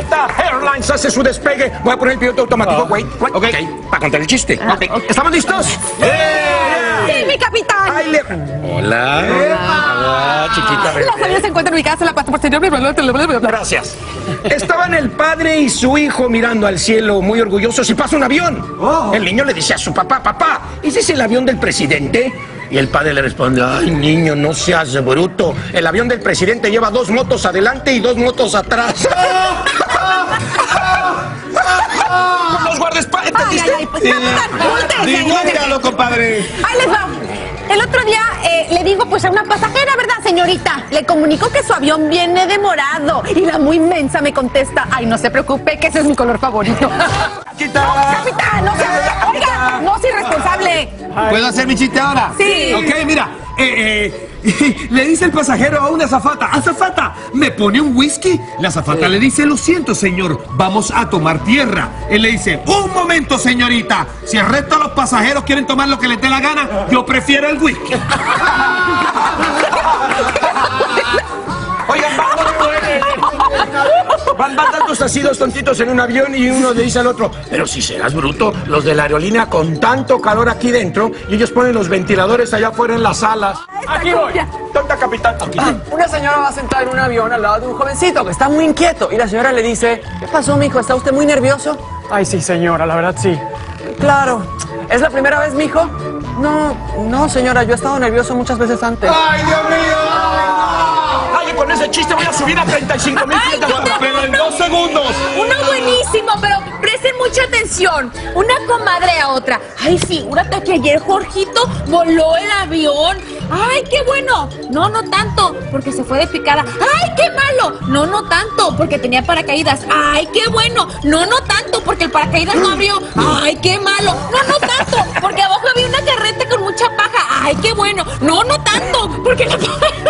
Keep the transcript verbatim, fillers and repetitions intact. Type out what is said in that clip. Delta Airlines hace su despegue. Voy a poner el piloto automático, güey. Oh. Ok, okay. Para contar el chiste. Ah, okay. Okay. ¿Estamos listos? Yeah. ¡Sí, mi capitán! Ay, le... Hola. Hola, chiquita. Las aviones se encuentran ubicadas en la parte posterior. Gracias. Estaban el padre y su hijo mirando al cielo, muy orgullosos, y pasa un avión. Oh. El niño le dice a su papá, papá, ¿ese es el avión del presidente? Y el padre le responde, ay, niño, no seas bruto. El avión del presidente lleva dos motos adelante y dos motos atrás. Los guardaespaldas. Ay, ay, ay, pues, capitán, divórcialo, compadre. Ahí les va. El otro día eh, le digo pues a una pasajera, ¿verdad, señorita? Le comunico que su avión viene demorado. Y la muy mensa me contesta, ay, no se preocupe, que ese es mi color favorito. ¡No, capitán! ¡No, capitán! ¡Oiga! ¡No, es irresponsable! ¿Puedo hacer mi chiste ahora? Sí. Ok, mira. Eh, eh, le dice el pasajero a una azafata, azafata, ¿me pone un whisky? La azafata sí. Le dice, lo siento, señor, vamos a tomar tierra. Él le dice, un momento, señorita. Si el resto de los pasajeros quieren tomar lo que les dé la gana, yo prefiero el whisky. Oigan, vamos, van, van tantos asidos tontitos en un avión y uno le dice al otro, pero si serás bruto, los de la aerolínea con tanto calor aquí dentro y ellos ponen los ventiladores allá afuera en las salas. Aquí voy, tonta capitán. Ah, una señora va a sentar en un avión al lado de un jovencito que está muy inquieto y la señora le dice, ¿qué pasó, mijo? ¿Está usted muy nervioso? Ay, sí, señora, la verdad sí. Claro. ¿Es la primera vez, mijo? No, no, señora, yo he estado nervioso muchas veces antes. ¡Ay, Dios mío! Con ese chiste voy a subir a treinta y cinco mil, pero en dos segundos. Uno buenísimo, pero presten mucha atención. Una comadre a otra. Ay, figúrate que ayer Jorgito voló el avión. Ay, qué bueno. No, no tanto, porque se fue de picada. Ay, qué malo. No, no tanto, porque tenía paracaídas. Ay, qué bueno. No, no tanto, porque el paracaídas no abrió. Ay, qué malo. No, no tanto, porque abajo había una carreta con mucha paja. Ay, qué bueno. No, no tanto, porque la paja...